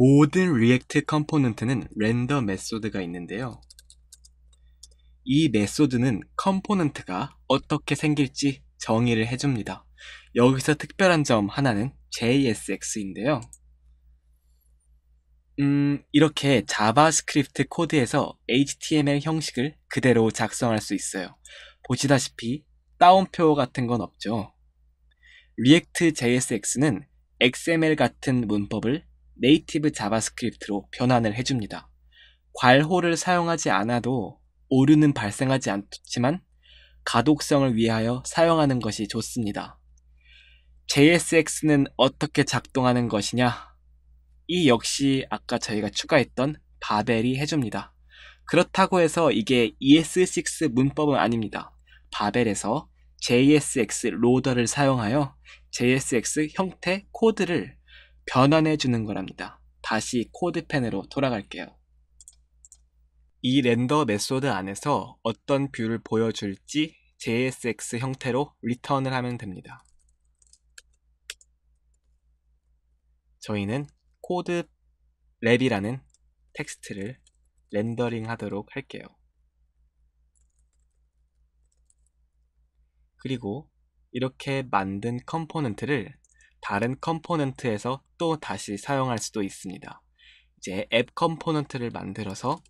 모든 리액트 컴포넌트는 렌더 메소드가 있는데요. 이 메소드는 컴포넌트가 어떻게 생길지 정의를 해줍니다. 여기서 특별한 점 하나는 JSX인데요. 이렇게 자바스크립트 코드에서 HTML 형식을 그대로 작성할 수 있어요. 보시다시피 따옴표 같은 건 없죠. 리액트 JSX는 XML 같은 문법을 네이티브 자바스크립트로 변환을 해줍니다. 괄호를 사용하지 않아도 오류는 발생하지 않지만 가독성을 위하여 사용하는 것이 좋습니다. JSX는 어떻게 작동하는 것이냐? 이 역시 아까 저희가 추가했던 바벨이 해줍니다. 그렇다고 해서 이게 ES6 문법은 아닙니다. 바벨에서 JSX 로더를 사용하여 JSX 형태 코드를 변환해 주는 거랍니다. 다시 코드펜으로 돌아갈게요. 이 렌더 메소드 안에서 어떤 뷰를 보여줄지 JSX 형태로 리턴을 하면 됩니다. 저희는 코드랩이라는 텍스트를 렌더링 하도록 할게요. 그리고 이렇게 만든 컴포넌트를 다른 컴포넌트에서 또 다시 사용할 수도 있습니다. 이제 앱 컴포넌트를 만들어서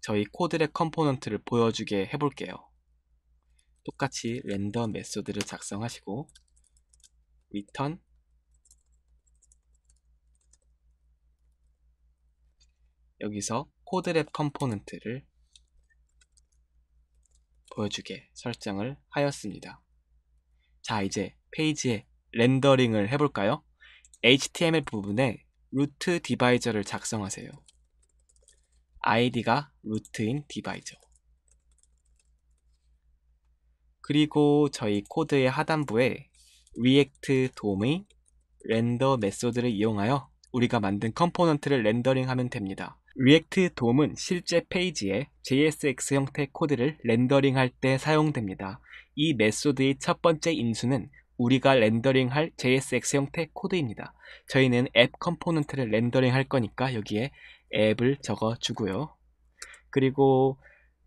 저희 코드랩 컴포넌트를 보여주게 해볼게요. 똑같이 렌더 메소드를 작성하시고 return 여기서 코드랩 컴포넌트를 보여주게 설정을 하였습니다. 자, 이제 페이지에 렌더링을 해볼까요? HTML 부분에 루트 디바이저를 작성하세요. 아이디가 루트인 디바이저. 그리고 저희 코드의 하단부에 ReactDOM의 렌더 메소드를 이용하여 우리가 만든 컴포넌트를 렌더링하면 됩니다. ReactDOM은 실제 페이지에 JSX 형태 코드를 렌더링할 때 사용됩니다. 이 메소드의 첫 번째 인수는 우리가 렌더링할 JSX 형태 코드입니다. 저희는 앱 컴포넌트를 렌더링할 거니까 여기에 앱을 적어주고요. 그리고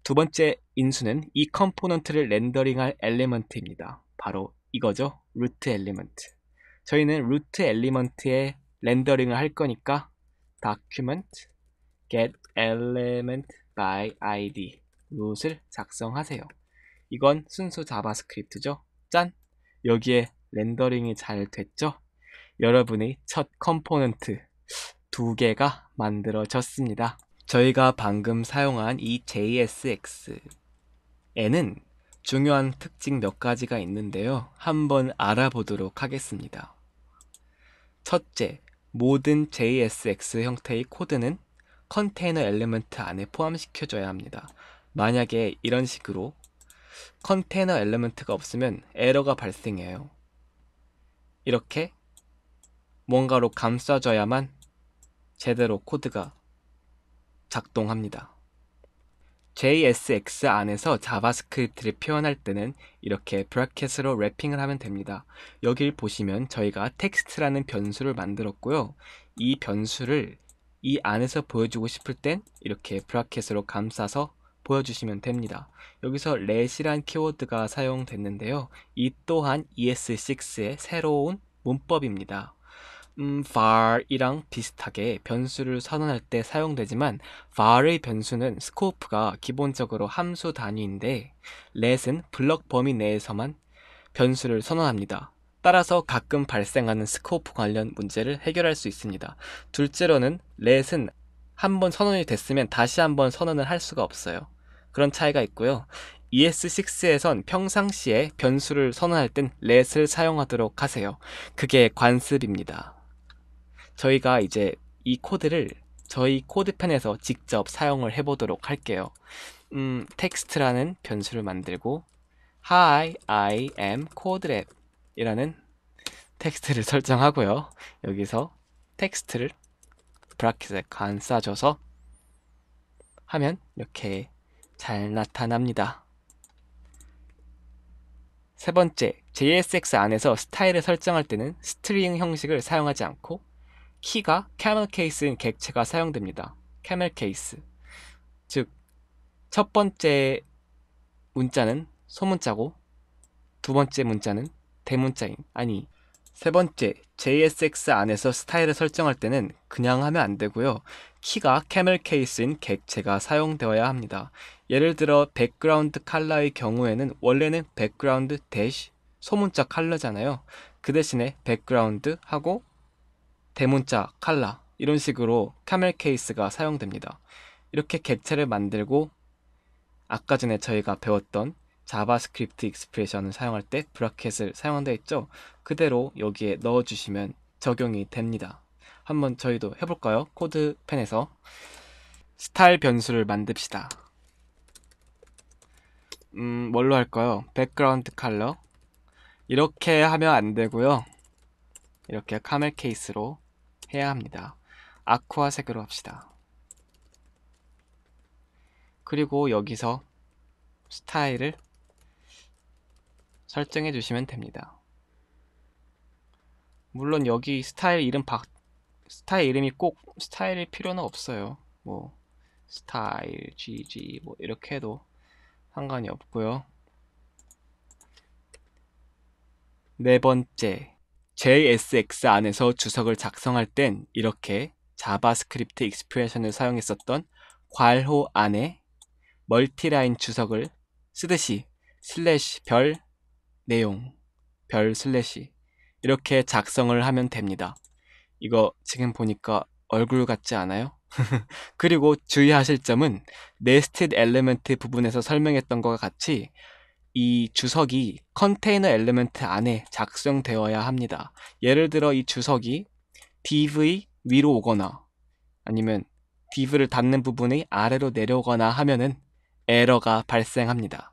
두 번째 인수는 이 컴포넌트를 렌더링할 엘리먼트입니다. 바로 이거죠. 루트 엘리먼트. 저희는 루트 엘리먼트에 렌더링을 할 거니까 document get element by id root을 작성하세요. 이건 순수 자바스크립트죠. 짠! 여기에 렌더링이 잘 됐죠? 여러분의 첫 컴포넌트 2개가 만들어졌습니다. 저희가 방금 사용한 이 JSX에는 중요한 특징 몇 가지가 있는데요. 한번 알아보도록 하겠습니다. 첫째, 모든 JSX 형태의 코드는 컨테이너 엘리먼트 안에 포함시켜줘야 합니다. 만약에 이런 식으로 컨테이너 엘리먼트가 없으면 에러가 발생해요. 이렇게 뭔가로 감싸줘야만 제대로 코드가 작동합니다. JSX 안에서 자바스크립트를 표현할 때는 이렇게 브래킷으로 랩핑을 하면 됩니다. 여길 보시면 저희가 텍스트라는 변수를 만들었고요. 이 변수를 이 안에서 보여주고 싶을 땐 이렇게 브래킷으로 감싸서 보여주시면 됩니다. 여기서 렛이란 키워드가 사용됐는데요. 이 또한 ES6의 새로운 문법입니다. var이랑 비슷하게 변수를 선언할 때 사용되지만 var의 변수는 스코프가 기본적으로 함수 단위인데 let은 블록 범위 내에서만 변수를 선언합니다. 따라서 가끔 발생하는 스코프 관련 문제를 해결할 수 있습니다. 둘째로는 let은 한번 선언이 됐으면 다시 한번 선언을 할 수가 없어요. 그런 차이가 있고요. ES6에선 평상시에 변수를 선언할 땐 let을 사용하도록 하세요. 그게 관습입니다. 저희가 이제 이 코드를 저희 코드펜에서 직접 사용을 해보도록 할게요. 텍스트라는 변수를 만들고 Hi, I am CodeLab 이라는 텍스트를 설정하고요. 여기서 텍스트를 브라켓에 감싸줘서 하면 이렇게 잘 나타납니다. 세 번째, JSX 안에서 스타일을 설정할 때는 스트링 형식을 사용하지 않고 키가 camelCase인 객체가 사용됩니다. camelCase, 즉 첫 번째 문자는 소문자고 두 번째 문자는 대문자인, 아니 세 번째 JSX 안에서 스타일을 설정할 때는 그냥 하면 안 되고요, 키가 camelCase인 객체가 사용되어야 합니다. 예를 들어 백그라운드 컬러의 경우에는 원래는 백그라운드 대시 소문자 컬러잖아요. 그 대신에 백그라운드 하고 대문자 컬러, 이런 식으로 camelCase가 사용됩니다. 이렇게 객체를 만들고 아까 전에 저희가 배웠던 자바스크립트 익스프레션을 사용할 때 브라켓을 사용한다 했죠. 그대로 여기에 넣어주시면 적용이 됩니다. 한번 저희도 해볼까요? 코드펜에서 스타일 변수를 만듭시다. 뭘로 할까요? 백그라운드 컬러, 이렇게 하면 안 되고요, 이렇게 camelCase로 해야 합니다. 아쿠아색으로 합시다. 그리고 여기서 스타일을 설정해 주시면 됩니다. 물론 여기 스타일 이름 스타일 이름이 꼭 스타일일 필요는 없어요. 뭐 스타일 GG 뭐 이렇게 해도 상관이 없고요. 네 번째, JSX 안에서 주석을 작성할 땐 이렇게 자바스크립트 익스프레션을 사용했었던 괄호 안에 멀티라인 주석을 쓰듯이 슬래시 별 내용 별 슬래시 이렇게 작성을 하면 됩니다. 이거 지금 보니까 얼굴 같지 않아요? 그리고 주의하실 점은 네스티드 엘리멘트 부분에서 설명했던 것과 같이 이 주석이 컨테이너 엘리멘트 안에 작성되어야 합니다. 예를 들어 이 주석이 div 위로 오거나 아니면 div를 닫는 부분이 아래로 내려오거나 하면은 에러가 발생합니다.